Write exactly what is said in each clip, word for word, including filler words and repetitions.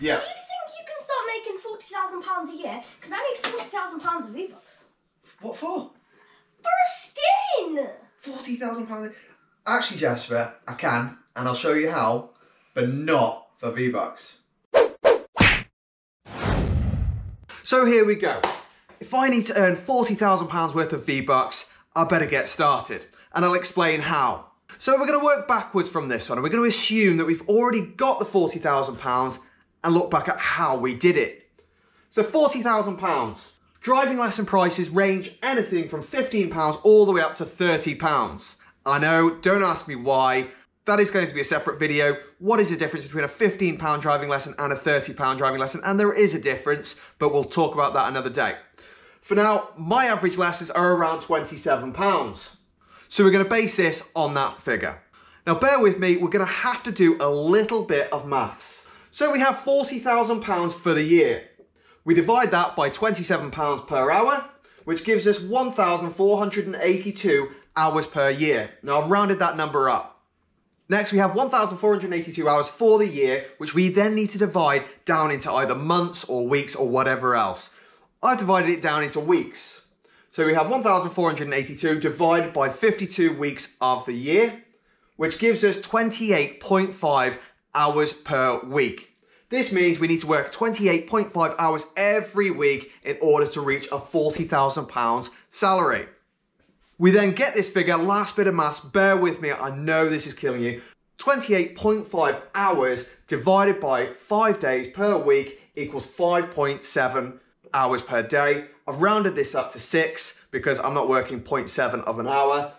Yeah. Do you think you can start making forty thousand pounds a year? Because I need forty thousand pounds of V-Bucks. What for? For a skin. Forty thousand pounds. Actually, Jasper, I can, and I'll show you how, but not for V-Bucks. So here we go. If I need to earn forty thousand pounds worth of V-Bucks, I better get started, and I'll explain how. So we're going to work backwards from this one, and we're going to assume that we've already got the forty thousand pounds and look back at how we did it. So forty thousand pounds. Driving lesson prices range anything from fifteen pounds all the way up to thirty pounds. I know, don't ask me why. That is going to be a separate video. What is the difference between a fifteen pound driving lesson and a thirty pound driving lesson? And there is a difference, but we'll talk about that another day. For now, my average lessons are around twenty-seven pounds. So we're going to base this on that figure. Now bear with me, we're going to have to do a little bit of maths. So we have forty thousand pounds for the year. We divide that by twenty-seven pounds per hour, which gives us one thousand four hundred eighty-two hours per year. Now I've rounded that number up. Next, we have one thousand four hundred eighty-two hours for the year, which we then need to divide down into either months or weeks or whatever else. I've divided it down into weeks. So we have one thousand four hundred eighty-two divided by fifty-two weeks of the year, which gives us twenty-eight point five hours per week. This means we need to work twenty-eight point five hours every week in order to reach a forty thousand pounds salary. We then get this figure, last bit of maths, bear with me, I know this is killing you. twenty-eight point five hours divided by five days per week equals five point seven hours per day. I've rounded this up to six because I'm not working zero point seven of an hour.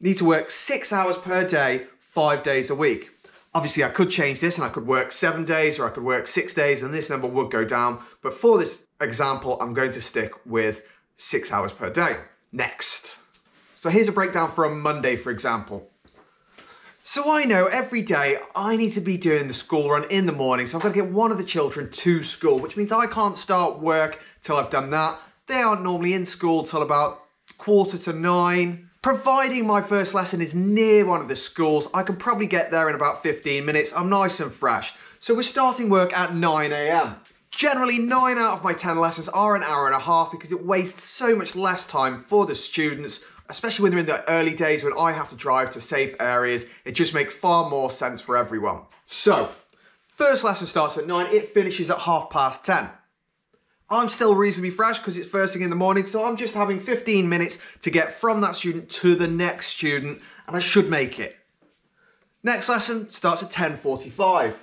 Need to work six hours per day, five days a week. Obviously I could change this and I could work seven days or I could work six days and this number would go down. But for this example, I'm going to stick with six hours per day. Next. So here's a breakdown for a Monday, for example. So I know every day I need to be doing the school run in the morning, so I've got to get one of the children to school, which means I can't start work till I've done that. They aren't normally in school till about quarter to nine. Providing my first lesson is near one of the schools, I can probably get there in about fifteen minutes. I'm nice and fresh. So we're starting work at nine A M Generally, nine out of my ten lessons are an hour and a half because it wastes so much less time for the students, especially when they're in the early days when I have to drive to safe areas. It just makes far more sense for everyone. So, first lesson starts at nine, it finishes at half past ten. I'm still reasonably fresh because it's first thing in the morning, so I'm just having fifteen minutes to get from that student to the next student, and I should make it. Next lesson starts at ten forty-five.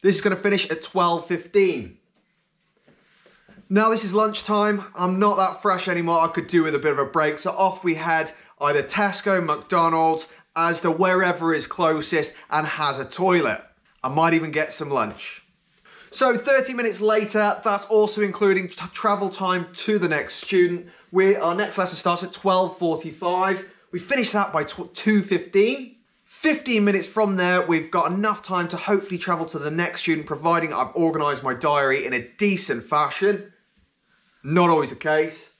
This is going to finish at twelve fifteen. Now this is lunchtime, I'm not that fresh anymore, I could do with a bit of a break, so off we head, either Tesco, McDonald's, Asda, wherever is closest and has a toilet. I might even get some lunch. So thirty minutes later, that's also including travel time to the next student. We, our next lesson starts at twelve forty-five, we finish that by two fifteen. fifteen minutes from there, we've got enough time to hopefully travel to the next student, providing I've organised my diary in a decent fashion. Not always the case.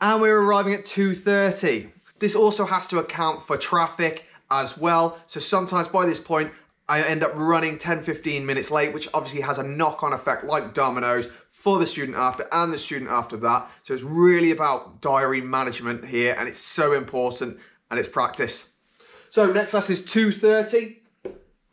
And we're arriving at two thirty. This also has to account for traffic as well. So sometimes by this point, I end up running ten, fifteen minutes late, which obviously has a knock-on effect like dominoes for the student after and the student after that. So it's really about diary management here, and it's so important, and it's practice. So next lesson is two thirty.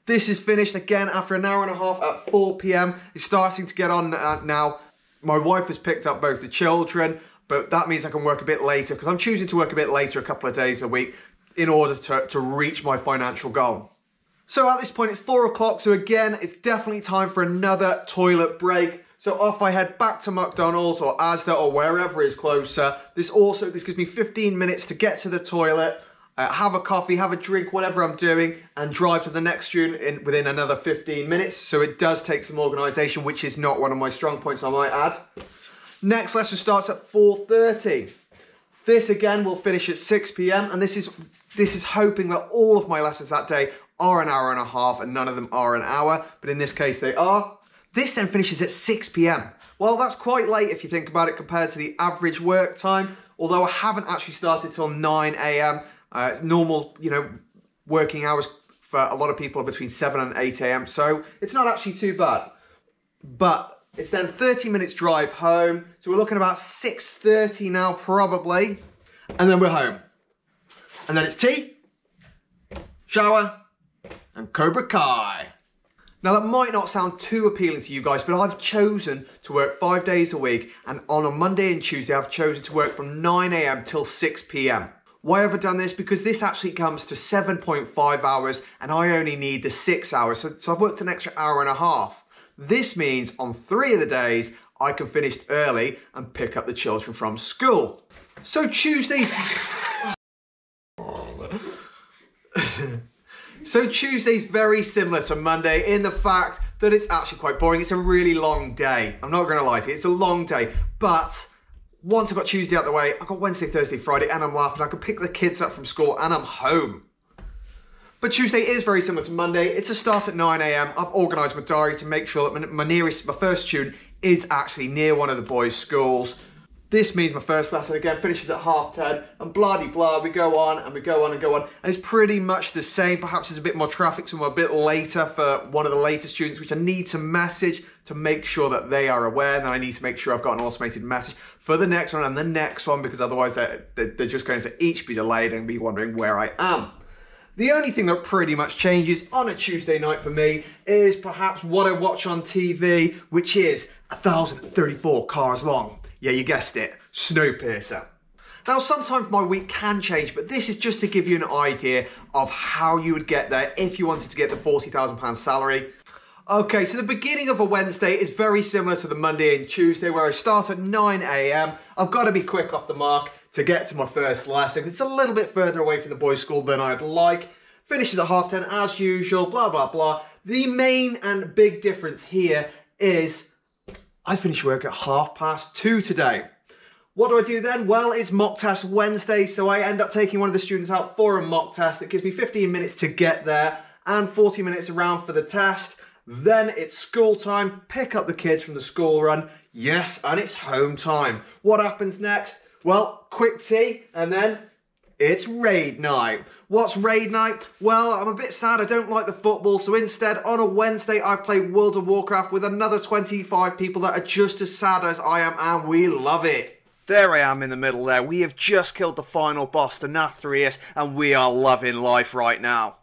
This is finished again after an hour and a half at four P M It's starting to get on now. My wife has picked up both the children, but that means I can work a bit later because I'm choosing to work a bit later a couple of days a week in order to, to reach my financial goal. So at this point it's four o'clock. So again, it's definitely time for another toilet break. So off I head back to McDonald's or Asda or wherever is closer. This also, this gives me fifteen minutes to get to the toilet. Uh, have a coffee, have a drink, whatever I'm doing, and drive to the next student in, within another fifteen minutes. So it does take some organisation, which is not one of my strong points, I might add. Next lesson starts at four thirty. This again will finish at six P M and this is, this is hoping that all of my lessons that day are an hour and a half and none of them are an hour, but in this case they are. This then finishes at six P M Well, that's quite late if you think about it compared to the average work time, although I haven't actually started till nine A M Uh, normal, you know, working hours for a lot of people between seven and eight A M So it's not actually too bad. But it's then thirty minutes drive home. So we're looking about six thirty now probably. And then we're home. And then it's tea, shower, and Cobra Kai. Now that might not sound too appealing to you guys, but I've chosen to work five days a week, and on a Monday and Tuesday, I've chosen to work from nine A M till six P M Why have I done this? Because this actually comes to seven point five hours and I only need the six hours. So, so I've worked an extra hour and a half. This means on three of the days, I can finish early and pick up the children from school. So Tuesdays... So Tuesday's very similar to Monday in the fact that it's actually quite boring. It's a really long day. I'm not going to lie to you. It's a long day. But once I've got Tuesday out of the way, I've got Wednesday, Thursday, Friday, and I'm laughing. I can pick the kids up from school and I'm home. But Tuesday is very similar to Monday. It's a start at nine A M I've organised my diary to make sure that my nearest, my first student is actually near one of the boys' schools. This means my first lesson again finishes at half ten and blah de blah, we go on and we go on and go on. And it's pretty much the same. Perhaps there's a bit more traffic, so I'm a bit later for one of the later students, which I need to message to make sure that they are aware. And I need to make sure I've got an automated message for the next one and the next one, because otherwise they're, they're just going to each be delayed and be wondering where I am. The only thing that pretty much changes on a Tuesday night for me is perhaps what I watch on T V, which is one thousand thirty-four Cars Long. Yeah, you guessed it, Snowpiercer. Now, sometimes my week can change, but this is just to give you an idea of how you would get there if you wanted to get the forty thousand pound salary. Okay, so the beginning of a Wednesday is very similar to the Monday and Tuesday, where I start at nine A M I've got to be quick off the mark to get to my first lesson. It's a little bit further away from the boys' school than I'd like. Finishes at half ten as usual, blah, blah, blah. The main and big difference here is I finish work at half past two today. What do I do then? Well, it's mock test Wednesday, so I end up taking one of the students out for a mock test. It gives me fifteen minutes to get there and forty minutes around for the test. Then it's school time, pick up the kids from the school run. Yes, and it's home time. What happens next? Well, quick tea, and then it's raid night. What's raid night? Well, I'm a bit sad I don't like the football, so instead on a Wednesday I play World of Warcraft with another twenty-five people that are just as sad as I am, and we love it. There I am in the middle there. We have just killed the final boss, the Nathria, and we are loving life right now.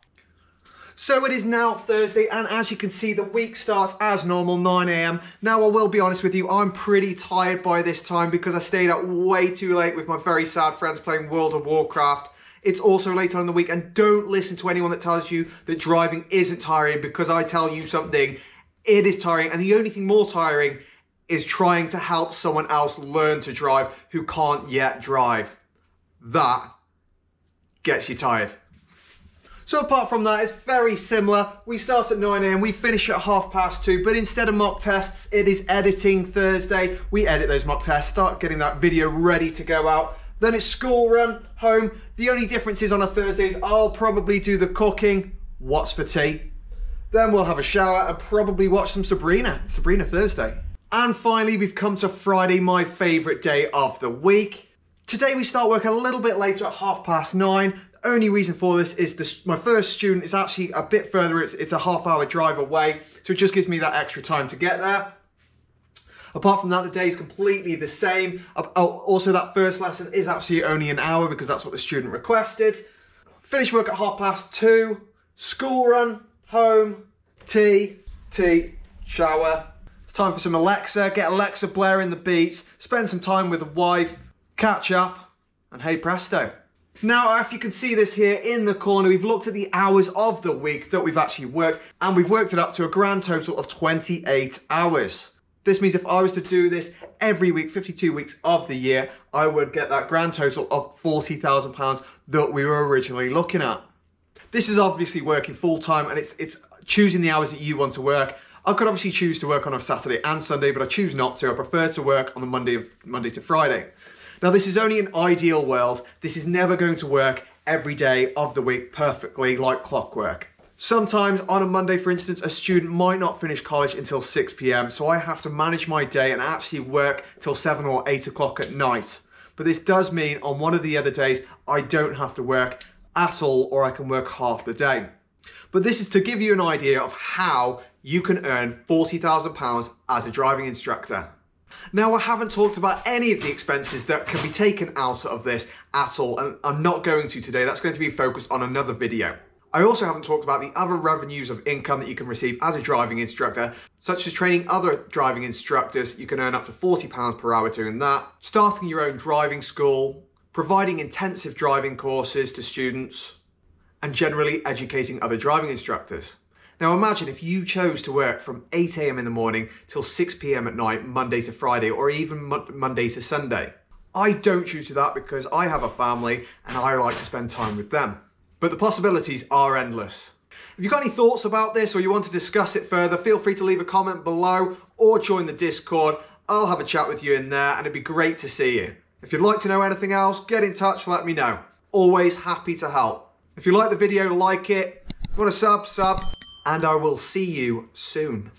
So it is now Thursday, and as you can see, the week starts as normal, nine A M Now, I will be honest with you, I'm pretty tired by this time because I stayed up way too late with my very sad friends playing World of Warcraft. It's also late on in the week, and don't listen to anyone that tells you that driving isn't tiring, because I tell you something, it is tiring, and the only thing more tiring is trying to help someone else learn to drive who can't yet drive. That gets you tired. So apart from that, it's very similar. We start at nine A M, we finish at half past two, but instead of mock tests, it is editing Thursday. We edit those mock tests, start getting that video ready to go out. Then it's school run, home. The only difference is on a Thursday is I'll probably do the cooking. What's for tea? Then we'll have a shower and probably watch some Sabrina, Sabrina Thursday. And finally, we've come to Friday, my favorite day of the week. Today we start work a little bit later at half past nine. Only reason for this is this, my first student is actually a bit further, it's, it's a half hour drive away, so it just gives me that extra time to get there. Apart from that, the day is completely the same. Also, that first lesson is actually only an hour because that's what the student requested. Finish work at half past two, school run, home, tea, tea, shower. It's time for some Alexa, get Alexa blaring the beats, spend some time with the wife, catch up, and hey presto. Now, if you can see this here in the corner, we've looked at the hours of the week that we've actually worked, and we've worked it up to a grand total of twenty-eight hours. This means if I was to do this every week, fifty-two weeks of the year, I would get that grand total of forty thousand pounds that we were originally looking at. This is obviously working full-time, and it's, it's choosing the hours that you want to work. I could obviously choose to work on a Saturday and Sunday, but I choose not to. I prefer to work on the Monday, Monday to Friday. Now, this is only an ideal world. This is never going to work every day of the week perfectly like clockwork. Sometimes on a Monday, for instance, a student might not finish college until six P M So I have to manage my day and actually work till seven or eight o'clock at night. But this does mean on one of the other days, I don't have to work at all, or I can work half the day. But this is to give you an idea of how you can earn forty thousand pounds as a driving instructor. Now, I haven't talked about any of the expenses that can be taken out of this at all, and I'm not going to today. That's going to be focused on another video. I also haven't talked about the other revenues of income that you can receive as a driving instructor, such as training other driving instructors. You can earn up to forty pounds per hour doing that, starting your own driving school, providing intensive driving courses to students, and generally educating other driving instructors. Now imagine if you chose to work from eight a m in the morning till six p m at night, Monday to Friday, or even mo- Monday to Sunday. I don't choose to do that because I have a family and I like to spend time with them. But the possibilities are endless. If you've got any thoughts about this or you want to discuss it further, feel free to leave a comment below or join the Discord. I'll have a chat with you in there and it'd be great to see you. If you'd like to know anything else, get in touch, let me know. Always happy to help. If you like the video, like it. If you want to sub, sub. And I will see you soon.